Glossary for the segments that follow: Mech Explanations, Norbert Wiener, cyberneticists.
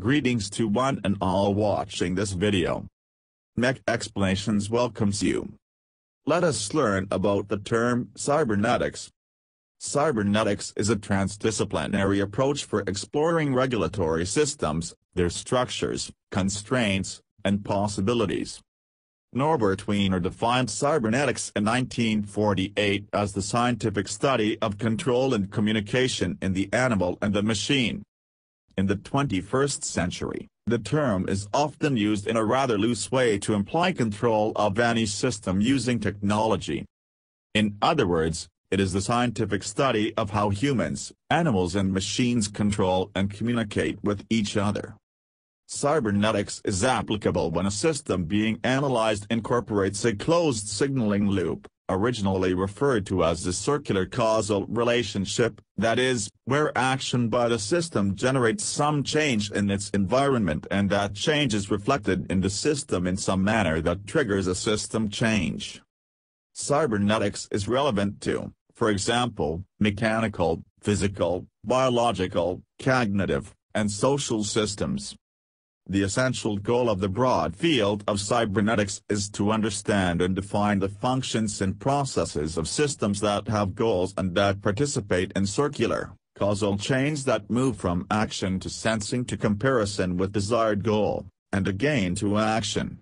Greetings to one and all watching this video. Mech Explanations welcomes you. Let us learn about the term cybernetics. Cybernetics is a transdisciplinary approach for exploring regulatory systems, their structures, constraints, and possibilities. Norbert Wiener defined cybernetics in 1948 as the scientific study of control and communication in the animal and the machine. In the 21st century, the term is often used in a rather loose way to imply control of any system using technology. In other words, it is the scientific study of how humans, animals and machines control and communicate with each other. Cybernetics is applicable when a system being analyzed incorporates a closed signaling loop, originally referred to as the circular causal relationship, that is, where action by the system generates some change in its environment and that change is reflected in the system in some manner that triggers a system change. Cybernetics is relevant to, for example, mechanical, physical, biological, cognitive, and social systems. The essential goal of the broad field of cybernetics is to understand and define the functions and processes of systems that have goals and that participate in circular, causal chains that move from action to sensing to comparison with desired goal, and again to action.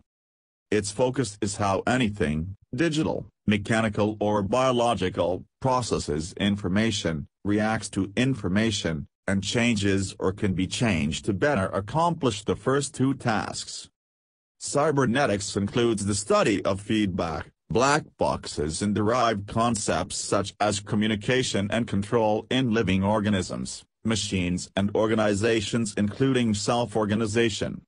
Its focus is how anything, digital, mechanical or biological, processes information, reacts to information, and changes or can be changed to better accomplish the first two tasks. Cybernetics includes the study of feedback, black boxes and derived concepts such as communication and control in living organisms, machines and organizations including self-organization.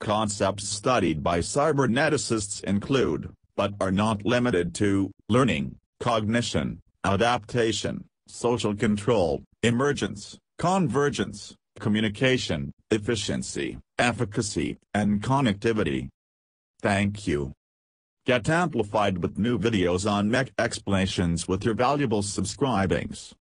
Concepts studied by cyberneticists include, but are not limited to, learning, cognition, adaptation, social control, emergence, convergence, communication, efficiency, efficacy, and connectivity. Thank you. Get amplified with new videos on Mech Explanations with your valuable subscribings.